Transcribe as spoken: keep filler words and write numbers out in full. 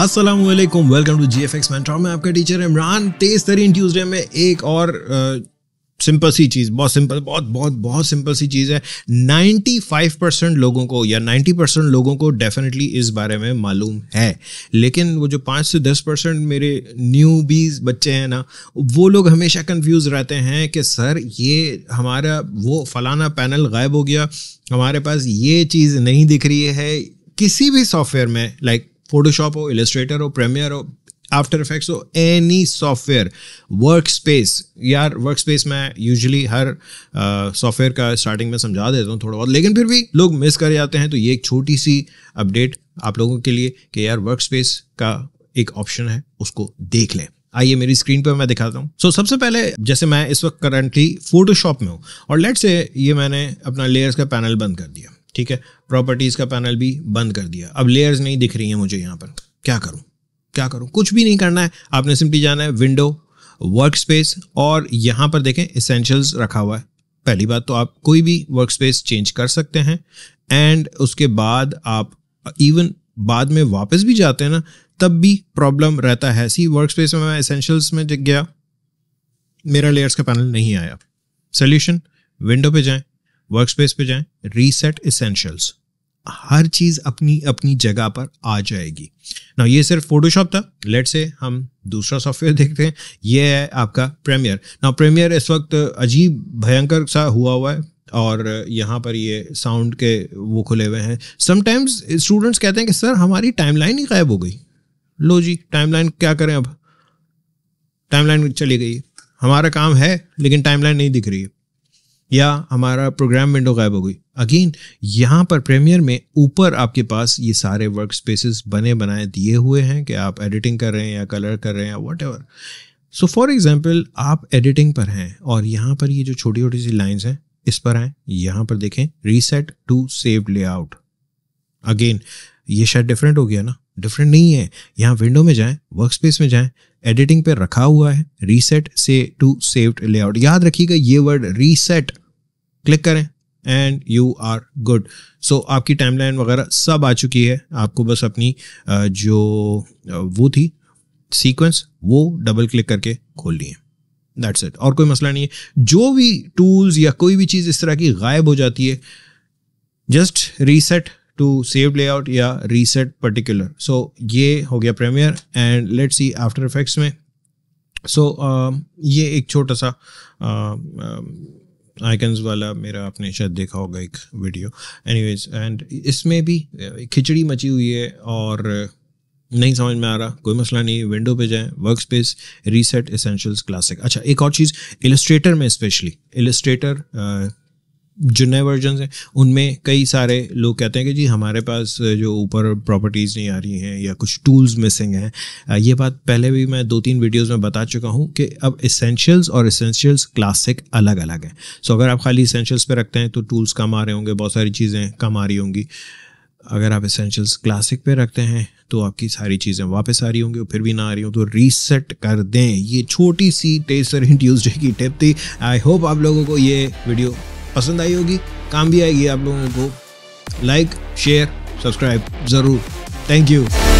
अस्सलामुअलैकुम, welcome to G F X Mantra. मैं आपका टीचर इमरान। तेज तरीन ट्यूजडे में एक और सिंपल सी चीज़, बहुत सिंपल, बहुत बहुत बहुत सिंपल सी चीज़ है। पचानवे परसेंट लोगों को या नब्बे परसेंट लोगों को डेफिनेटली इस बारे में मालूम है, लेकिन वो जो पाँच से दस परसेंट मेरे न्यूबीज बच्चे हैं ना, वो लोग हमेशा कंफ्यूज रहते हैं कि सर ये हमारा वो फलाना पैनल गायब हो गया, हमारे पास ये चीज़ नहीं दिख रही है। किसी भी सॉफ्टवेयर में, लाइक फोटोशॉप हो, इलस्ट्रेटर हो, प्रीमियर हो, आफ्टर इफेक्ट्स हो, एनी सॉफ्टवेयर, वर्क स्पेस। यार वर्क स्पेस मैं यूजुअली हर सॉफ्टवेयर uh, का स्टार्टिंग में समझा देता हूँ थोड़ा बहुत, लेकिन फिर भी लोग मिस कर जाते हैं। तो ये एक छोटी सी अपडेट आप लोगों के लिए कि यार वर्क स्पेस का एक ऑप्शन है, उसको देख लें। आइए मेरी स्क्रीन पर मैं दिखाता हूँ। सो so, सबसे पहले जैसे मैं इस वक्त करंटली फोटोशॉप में हूँ, और लेट्स से ये मैंने अपना लेयर्स का पैनल बंद कर दिया, ठीक है, प्रॉपर्टीज़ का पैनल भी बंद कर दिया। अब लेयर्स नहीं दिख रही हैं मुझे, यहाँ पर क्या करूँ क्या करूँ? कुछ भी नहीं करना है, आपने सिंपली जाना है विंडो, वर्क स्पेस, और यहाँ पर देखें एसेंशियल्स रखा हुआ है। पहली बात तो आप कोई भी वर्क स्पेस चेंज कर सकते हैं, एंड उसके बाद आप इवन बाद में वापस भी जाते हैं ना, तब भी प्रॉब्लम रहता है। सी वर्क स्पेस में मैं एसेंशियल्स में जग गया, मेरा लेयर्स का पैनल नहीं आया। सोल्यूशन, विंडो पे जाएँ, वर्क स्पेस पे जाएँ, रीसेट एसेंशियल्स, हर चीज़ अपनी अपनी जगह पर आ जाएगी ना। ये सिर्फ फोटोशॉप था। लेट से हम दूसरा सॉफ्टवेयर देखते हैं, ये है आपका प्रीमियर। ना प्रीमियर इस वक्त अजीब भयंकर सा हुआ हुआ है, और यहाँ पर ये साउंड के वो खुले हुए हैं। समटाइम्स स्टूडेंट्स कहते हैं कि सर हमारी टाइमलाइन ही गायब हो गई। लो जी, टाइमलाइन क्या करें, अब टाइमलाइन चली गई, हमारा काम है लेकिन टाइमलाइन नहीं दिख रही है, या हमारा प्रोग्राम विंडो गायब हो गई। अगेन यहाँ पर प्रीमियर में ऊपर आपके पास ये सारे वर्क स्पेसेस बने बनाए दिए हुए हैं कि आप एडिटिंग कर रहे हैं या कलर कर रहे हैं या व्हाटएवर। सो फॉर एग्जांपल आप एडिटिंग पर हैं, और यहाँ पर ये जो छोटी छोटी सी लाइंस हैं इस पर आएँ, यहाँ पर देखें reset to save layout. Again ये शायद डिफरेंट हो गया ना, डिफरेंट नहीं है। यहाँ विंडो में जाएँ, वर्क स्पेस में जाएँ, एडिटिंग पर रखा हुआ है रीसेट से टू सेव्ड लेआउट। याद रखिएगा ये वर्ड रीसेट, क्लिक करें and you are good. So आपकी टाइमलाइन वगैरह सब आ चुकी है। आपको बस अपनी जो वो थी सीक्वेंस, वो डबल क्लिक करके खोलनी है, दैट्स इट, और कोई मसला नहीं है। जो भी टूल्स या कोई भी चीज़ इस तरह की गायब हो जाती है, just reset to save layout या रीसेट पर्टिकुलर। सो ये हो गया Premiere, and let's see After Effects में। सो so, uh, ये एक छोटा सा uh, uh, आइकन्स वाला मेरा, आपने शायद देखा होगा एक वीडियो एनीवेज, एंड इसमें भी खिचड़ी मची हुई है और नहीं समझ में आ रहा, कोई मसला नहीं। विंडो पे जाएं, work space, reset essentials, classic. अच्छा एक और चीज़, इलस्ट्रेटर में स्पेशली, इलस्ट्रेटर जो नए वर्जन हैं उनमें कई सारे लोग कहते हैं कि जी हमारे पास जो ऊपर प्रॉपर्टीज़ नहीं आ रही हैं या कुछ टूल्स मिसिंग हैं। ये बात पहले भी मैं दो तीन वीडियोस में बता चुका हूँ कि अब एसेंशियल्स और एसेंशियल्स क्लासिक अलग अलग हैं। सो अगर आप खाली एसेंशियल्स पे रखते हैं तो टूल्स कम आ रहे होंगे, बहुत सारी चीज़ें कम आ रही होंगी। अगर आप एसेंशियल्स क्लासिक पे रखते हैं तो आपकी सारी चीज़ें वापस आ रही होंगी, और फिर भी ना आ रही हो तो रीसेट कर दें। ये छोटी सी टेस्टर इन ट्यूजडे की टिप थी। आई होप आप लोगों को ये वीडियो पसंद आई होगी, काम भी आएगी आप लोगों को। लाइक, शेयर, सब्सक्राइब ज़रूर। Thank you.